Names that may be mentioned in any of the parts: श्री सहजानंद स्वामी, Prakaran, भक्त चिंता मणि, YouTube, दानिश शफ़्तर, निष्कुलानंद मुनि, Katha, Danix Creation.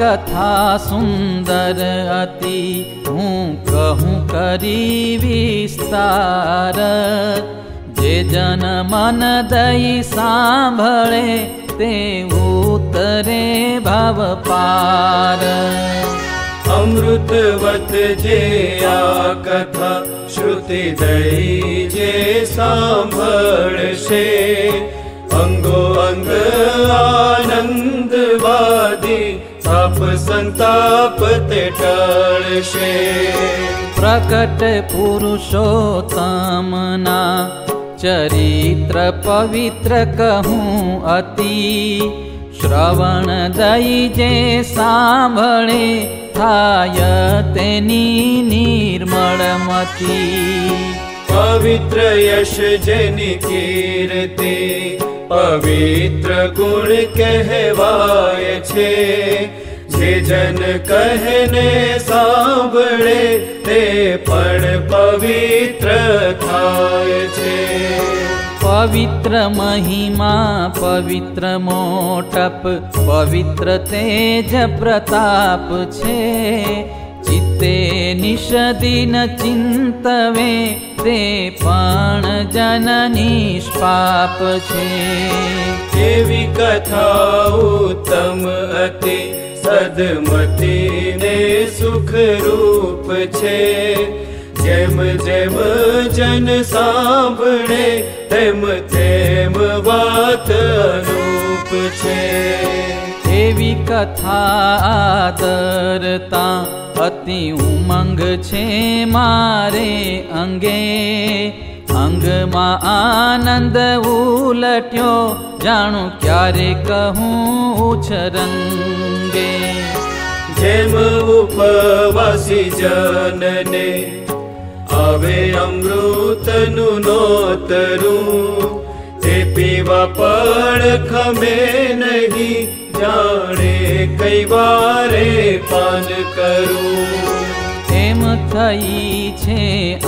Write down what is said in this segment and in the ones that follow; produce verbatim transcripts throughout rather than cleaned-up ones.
कथा सुंदर अति हूँ कहूँ करी विस्तार। जे जन मन दई सांभळे ते उतरे भव पार। अमृतवत जे आ कथा श्रुति दई जे सांभळशे अंगो अंग आनंदवादी आप संताप ते टळशे। प्रकट पुरुषोत्तम ना चरित्र पवित्र कहूँ अति श्रवण दई जे सांभळे थाय तेनी निर्मल मति। पवित्र यश जनि कीर्ति पवित्र गुण कहवाय छे। जे जन कहने सांभळे ते पण पवित्र थाय छे। पवित्र महिमा पवित्र मोटप पवित्र तेज प्रताप छे। चित्ते निषदिन चिंतवे ते पण जन निष्पाप छे। देवी कथा उत्तम अति सदमति ने सुख रूप छे। जेम जेम जन सांभळे तेम तेम वात अनूप छे। देवी कथा आदरता अति उमंग छे मारे अंगे। अंग मा आनंद उलट्यो जाणु क्यारे कहूँ उछरंगे। जेम उपवासी जनने आवे अमृतनु नोतरू ते पीवा पण खमे नहीं जाने कई बारे पान करू। हेम थई छे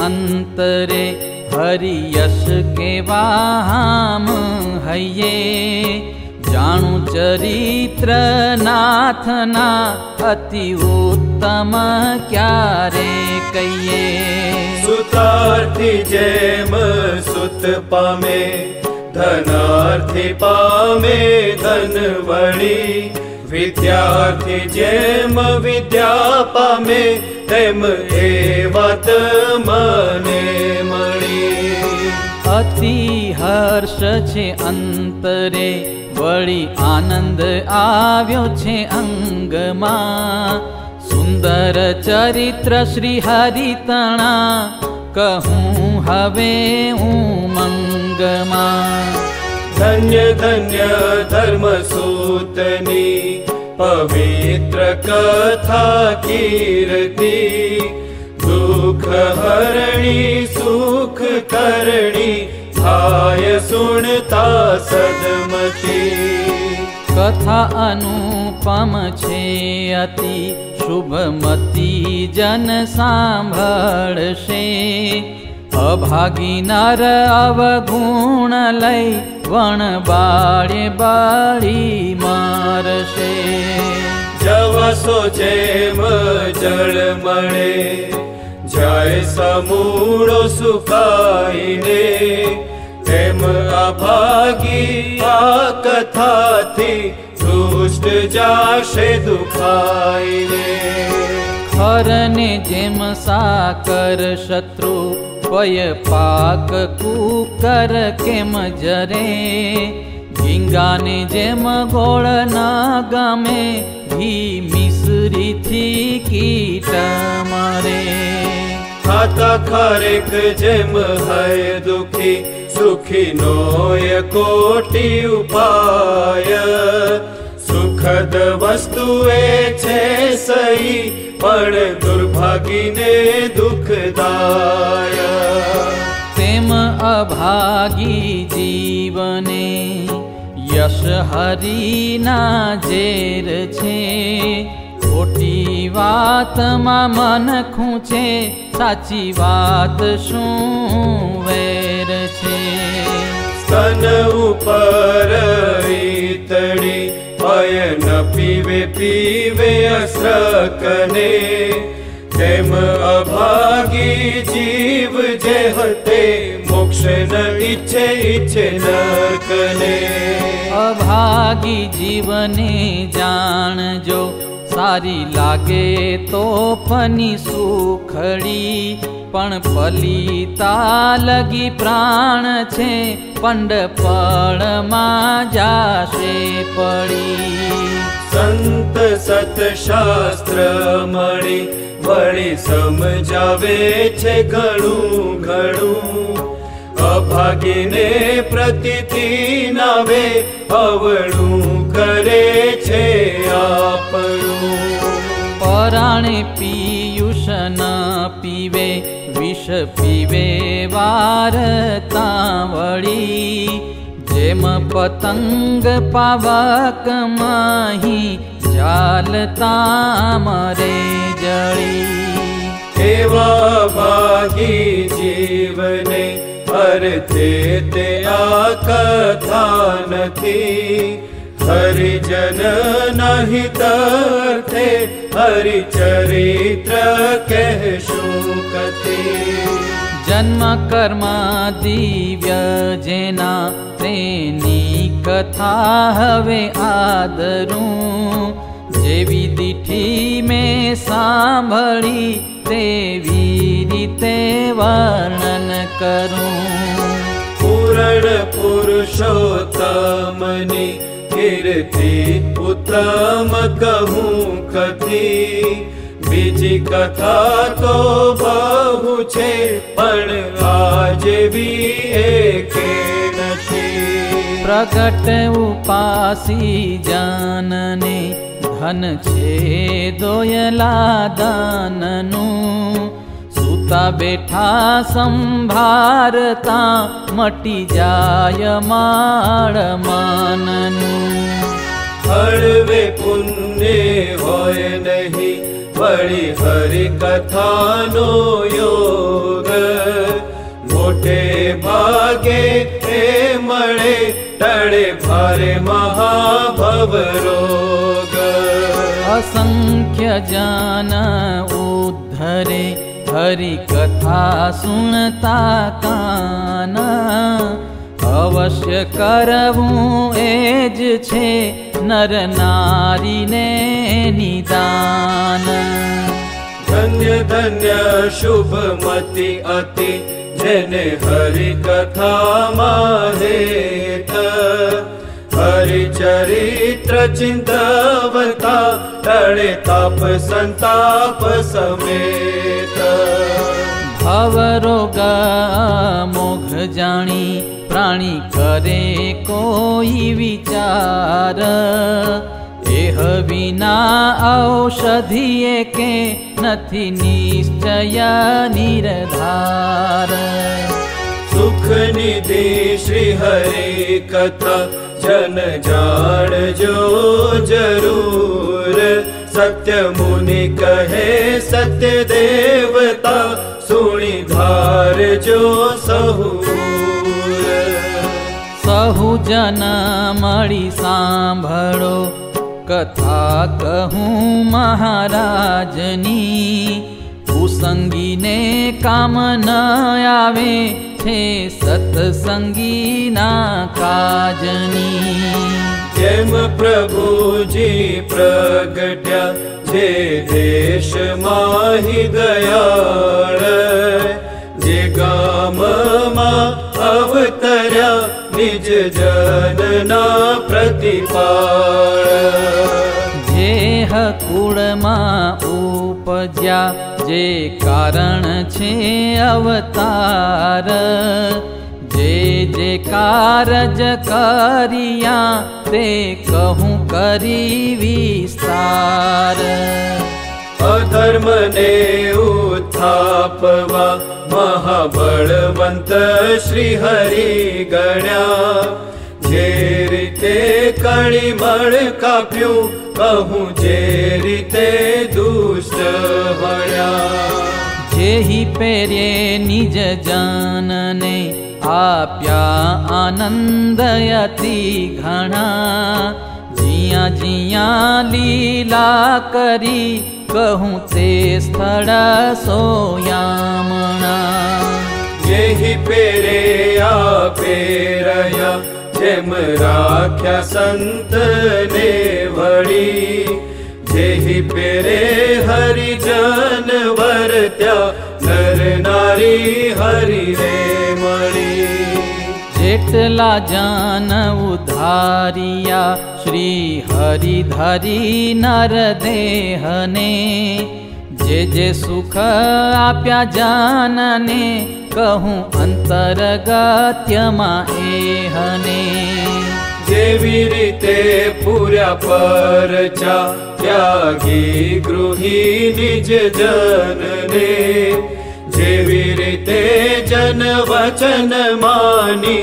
अंतरे हरि यश के वाहम हये। जाणु चरित्र नाथना अति उत्तम क्यारे कहिए। सुतार्थी जेम सुत पामे धनार्थी पामे धनवड़ी। विद्यार्थी जेम विद्या पामे तेम एवत मने मणि। अति हर्ष छे अंतरे वड़ी आनंद आव्यो छे अंगमा। सुंदर चरित्र श्री हरि तना कहूँ हवे उमंगमा। धन्य धन्य धर्म सूतनी पवित्र कथा कीर्ति। दुख हरणी सुख करणी आय सुनता सदमती। कथा अनुपम छे अति शुभमती जन सांभळशे। अभागी नर अवगुण लय वण बाड़े बाड़ी मारशे। जवसो जेम जल मणे जाय समूड़ो सुकाईने। तेम अभागी आ कथा थी दुष्ट जाशे दुखाईने। खरने जेम साकर शत्रु पय पाक कुकर केम जरे। गिंगाने जेम गोड़ ना गमे घी मिश्री थी कीट मरे। खाता खारेक जेम है दुखी सुखी नोय कोटि उपाय। सुखद वस्तुए छे सही पण दुर्भागी ने दुखदाय। तेम अभागी जीवने यश हरि ना जेर छे। खोटी वात मा मन खूंचे साची वात शूं वेर छे। स्तन उपर इतड़ी पय न पीवे में पीवे असकने, तेम अभागी जीव जेहते मोक्ष न इच्छे इच्छे न कने। अभागी जीवने जान जो सारी लागे तो पनी सुखड़ी, पण पलीता लगी प्राण छे पंड पण मा जाशे पड़ी। संत सतशास्त्र मणि वड़ी समझावे छे घणु घणु, अभागी ने प्रतीति नावे अवणु करे छे आपणु। पराणे पीयूष न पीवे विष पीवे वारता वड़ी, जेम पतंग पावक माही जालता मरे जड़ी। एवा भागी जीवने हरते ते आ कथा नथी, हरिजन नहीं तरते हरिचरित्र कहशु कथी। जन्म कर्मा दिव्य जेना तेनी कथा हवे आदरू, जेवी दीठी में सांभळी तेवी रीते वर्णन करूं। पूरण पुरुषोत्तमनी कीर्ति उत्तम कहूं कथी, बीजी कथा तो बहु छे पण आजेवी एके नथी। प्रकट उपासी जानने धन छे दोयला दाननु, सुता बेठा संभारता मटी जाय माड़ माननु। हळवे पुण्य होय नहीं बड़ी हरि कथा नो योग, मोटे भागे ते मणे टणे भारे महाभव रोग। असंख्य जान उद्धरे हरि कथा सुनता काना, अवश्य करवूं एज छे नर नारी ने निदान। धन्य धन्य शुभ मति अति जेने हरि कथा मानेत, हरि चरित्र चिंतावता टळे ताप संताप समेत। भवरोग मोघ जानी प्राणी करे कोई विचार, एह बिना औषधिए के नथी निश्चय निरधार। सुख निधि श्री हरि कथा जन जान जो जरूर, सत्य मुनि कहे सत्य देवता सुनी धार जो सहु। कहूँ जन मड़ी सांभरो कथा कहूँ महाराजनी, कुसंगी ने काम न आवे छे सत्संगी ना काजनी। जेम प्रभुजी प्रगट्या जे देश माही दयाळ, जे गाम मा अवतर्या निज जनना प्रतिपाल। जेह कुळमा उपज्या जे कारण छे अवतार, जे जे कारज करिया ते कहूं करी विस्तार। अधर्म ने उत्थापवा महाबलवंत श्री हरि गण्या, जे रीते कणी मण काप्यू कहूँ जे रीते दुष्ट बण्या। जेहि पेरे निज जानने आप्या आनंद अति घना, जिया जिया लीला करी कहूँ से स्थल सोयामणा। यही पेरे आ पेरया जेम राख्या संत ने वड़ी, जेही पेरे हरिजन वरत्या नर नारी हरि रे मणी। जेटला जान उधारिया श्री हरि धरी नर देहने, जे जे सुख आप्या जानने कहूँ अंतरगत्यमा एहने। जेवी रीते पूरा परचा त्यागी गृही निज जनने, जेवी रीते जन वचन मानी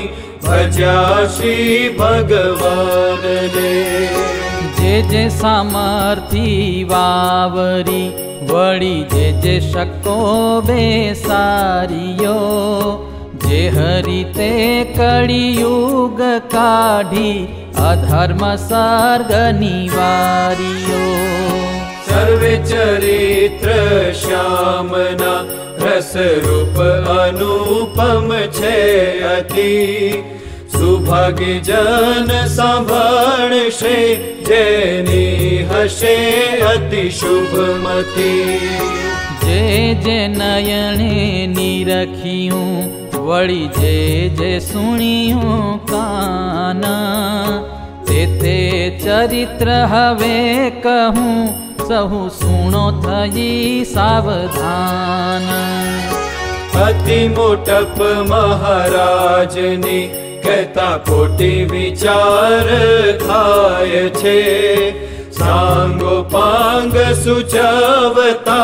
भजा श्री भगवान ने। जे जे सामर्थी वावरी वड़ी जे जे शक्तो बेसारियो, जे हरिते कलियुग काढ़ी अधर्म सर्ग निवारियो। सर्वे चरित्र श्यामना रस रूप अनुपम छे अति, सुभाग्य जन सांभणशे जेनी हशे अति शुभमती। जे जे नयने निरखियूं वड़ी जे जे सुनियूं काना, ते ते चरित्र हवे कहूँ सहु सुनो थई सावधान। अति मोटप महाराजनी कहता कोटि विचार खाय छे, सांगो पांग सुचावता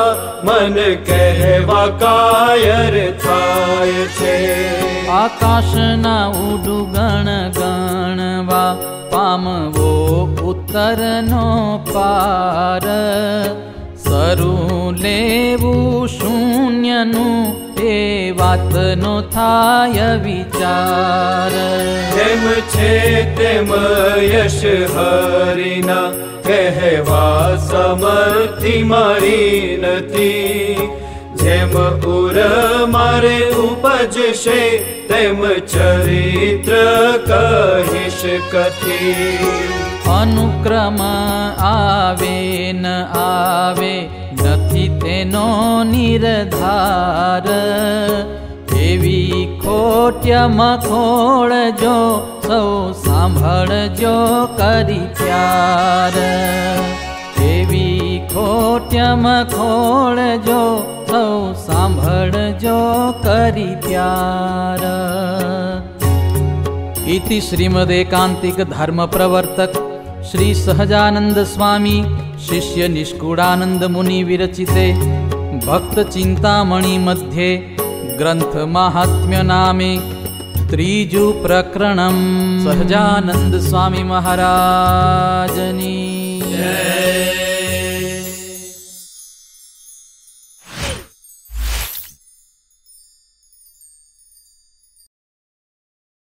मन कहवा कायर थाय छे। आकाश ना उडु गण गणवा पामवो उत्तर नो पार, सरू लेवू शून्यनु ए वात नो थाय विचार। तेम छे तेम यश हरिना कहवा समर्थी मारी नती, जेम उर मारे उपजशे तेम चरित्र कहिश कथी। अनुक्रम आवे न आवे नथी तेनो निर्धार, देवी खोट्य मखोड़ जो सौ सांभर जो करी प्यार। देवी खोट्यम खोड़ जो सौ सांभर जो करी प्यार। इति श्रीमदेकांतिक धर्म प्रवर्तक श्री सहजानंद स्वामी शिष्य निष्कुलानंद मुनि विरचिते भक्त चिंता मणि मध्ये ग्रंथ महात्म्य नामे त्रीजु प्रकरणम्। सहजानंद स्वामी महाराजनी जय।